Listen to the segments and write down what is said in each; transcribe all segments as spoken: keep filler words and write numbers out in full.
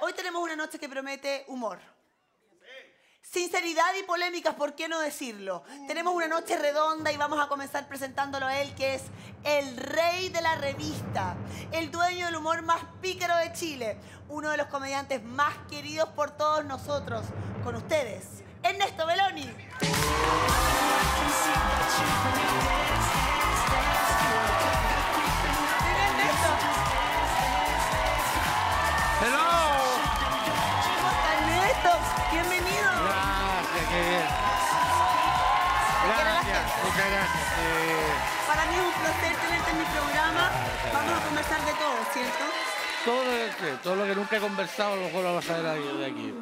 hoy tenemos una noche que promete humor. Sinceridad y polémicas, ¿por qué no decirlo? Tenemos una noche redonda y vamos a comenzar presentándolo a él, que es el rey de la revista, el dueño del humor más pícaro de Chile, uno de los comediantes más queridos por todos nosotros. Con ustedes, Ernesto Belloni. Para mí es un placer tenerte en mi programa. Vamos a conversar de todo, ¿cierto? Todo, todo lo que nunca he conversado, a lo mejor lo vas a ver de aquí.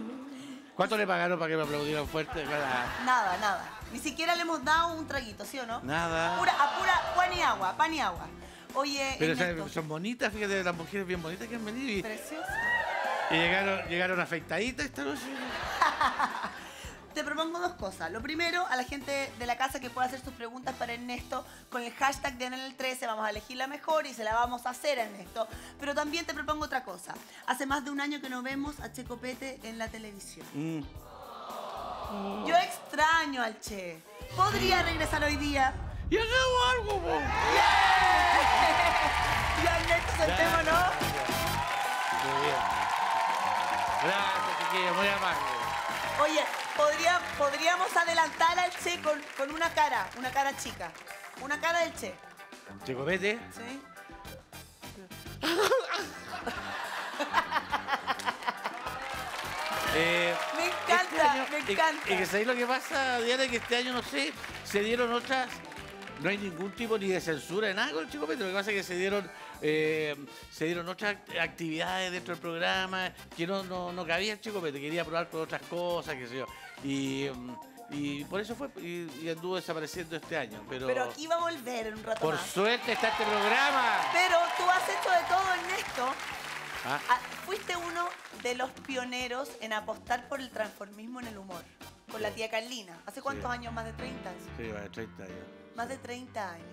¿Cuánto le pagaron para que me aplaudieran fuerte? Nada, nada. Ni siquiera le hemos dado un traguito, ¿sí o no? Nada. A pura, a pura pan y agua, pan y agua. Oye, pero sabes, son bonitas, fíjate, las mujeres bien bonitas que han venido. Y, preciosas. Y llegaron, llegaron afeitaditas esta noche. Te propongo dos cosas. Lo primero, a la gente de la casa que pueda hacer sus preguntas para Ernesto con el hashtag de Canal trece, vamos a elegir la mejor y se la vamos a hacer a Ernesto. Pero también te propongo otra cosa. Hace más de un año que no vemos a Che Copete en la televisión. Mm. Oh. Yo extraño al Che. ¿Podría regresar hoy día? ¡Yo hago algo, vos! ¡Yeah! ¡Ya, Ernesto, sentémonos! ¿No? Muy bien. Gracias, chiquillo. Muy amable. Oye, ¿podría, podríamos adelantar al Che con, con una cara, una cara chica. Una cara del Che. ¿Che Copete? Sí. eh, me encanta, este año, me encanta. Es que sabéis lo que pasa, Diana, que este año, no sé, se dieron otras... No hay ningún tipo ni de censura en algo, Che Copete. Lo que pasa es que se dieron, eh, se dieron otras actividades dentro del programa que no, no, no cabía Che Copete. Quería probar con otras cosas, qué sé yo. Y, y por eso fue y, y anduvo desapareciendo este año. Pero, pero aquí va a volver en un rato por más. Por suerte está este programa. Pero tú has hecho de todo, Ernesto. ¿Ah? Fuiste uno de los pioneros en apostar por el transformismo en el humor. Con la tía Carlina. ¿Hace cuántos sí. años? ¿Más de treinta años? Sí, más de treinta años. Más de treinta años.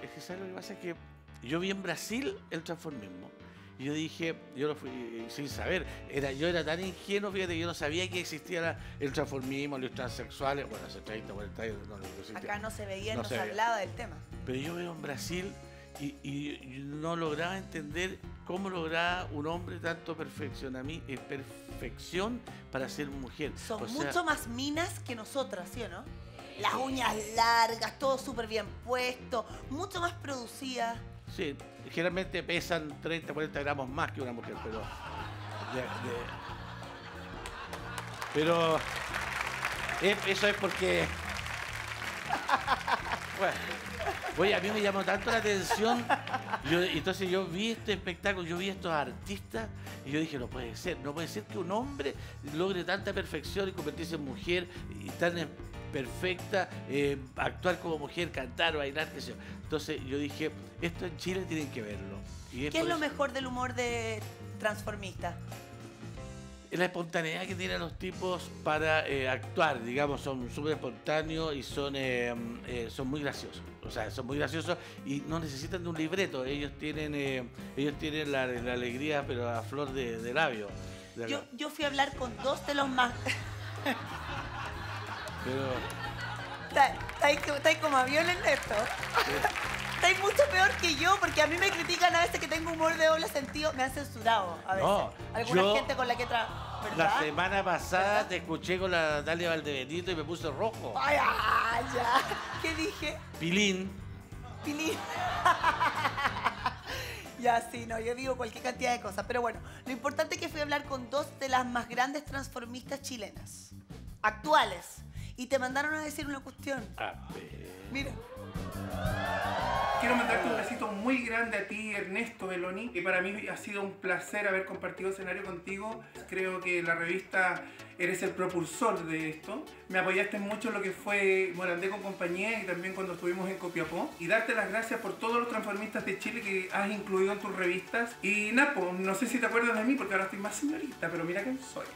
Es, es que, ¿sabes lo que pasa? Es que yo vi en Brasil el transformismo. Y yo dije, yo lo fui sin saber. Era, yo era tan ingenuo, fíjate, que yo no sabía que existía la, el transformismo, los transexuales. Bueno, hace treinta, cuarenta años no, no existía. Acá no se veía, no, no se, se hablaba del tema. Pero yo veo en Brasil y, y no lograba entender cómo lograba un hombre tanto perfección a mí, eh, perfección para ser mujer. Son o sea, mucho más minas que nosotras, ¿sí o no? Las uñas largas, todo súper bien puesto, mucho más producida. Sí, generalmente pesan treinta, cuarenta gramos más que una mujer, pero... De, de, pero... Es, eso es porque... Bueno, oye, a mí me llamó tanto la atención. Yo, entonces yo vi este espectáculo, yo vi a estos artistas y yo dije, no puede ser, no puede ser que un hombre logre tanta perfección y convertirse en mujer y tan... perfecta, eh, actuar como mujer, cantar, bailar, qué sé yo. Entonces yo dije, esto en Chile tienen que verlo. Y es ¿Qué es lo eso... mejor del humor de transformista? La espontaneidad que tienen los tipos para eh, actuar, digamos, son súper espontáneos y son, eh, eh, son muy graciosos. O sea, son muy graciosos y no necesitan de un libreto. Ellos tienen, eh, ellos tienen la, la alegría, pero a flor de, de labio. De yo, yo fui a hablar con dos de los más... Pero... Estáis como avión, Ernesto. Estáis mucho peor que yo, porque a mí me critican a veces que tengo humor de doble sentido. Me han censurado a veces. No, alguna yo, gente con la que trabajo, ¿verdad? La semana pasada, ¿verdad?, te escuché con la Natalia Valdebenito y me puse rojo. Ay, ay, ya. ¿Qué dije? Pilín. Pilín. Ya, sí, no, yo digo cualquier cantidad de cosas. Pero bueno, lo importante es que fui a hablar con dos de las más grandes transformistas chilenas. Actuales. Y te mandaron a decir una cuestión. A ver. Mira. Quiero mandarte un besito muy grande a ti, Ernesto Belloni. Y para mí ha sido un placer haber compartido escenario contigo. Creo que la revista eres el propulsor de esto. Me apoyaste mucho en lo que fue Morandé con Compañía y también cuando estuvimos en Copiapó. Y darte las gracias por todos los transformistas de Chile que has incluido en tus revistas. Y Napo, no sé si te acuerdas de mí porque ahora estoy más señorita, pero mira quién soy.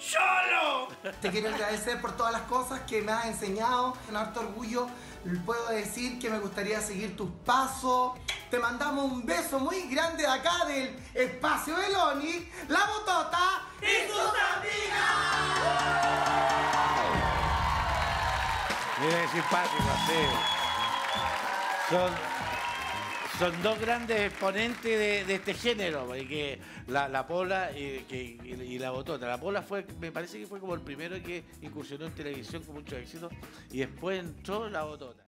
¡Solo! Te quiero agradecer por todas las cosas que me has enseñado. Con harto orgullo puedo decir que me gustaría seguir tus pasos. Te mandamos un beso muy grande de acá del Espacio de Lonnie, La Botota. Mira qué simpático, sí. Son... Son dos grandes exponentes de, de este género, porque la, la Pola y, que, y la Botota. La Pola fue, me parece que fue como el primero que incursionó en televisión con mucho éxito y después entró la Botota.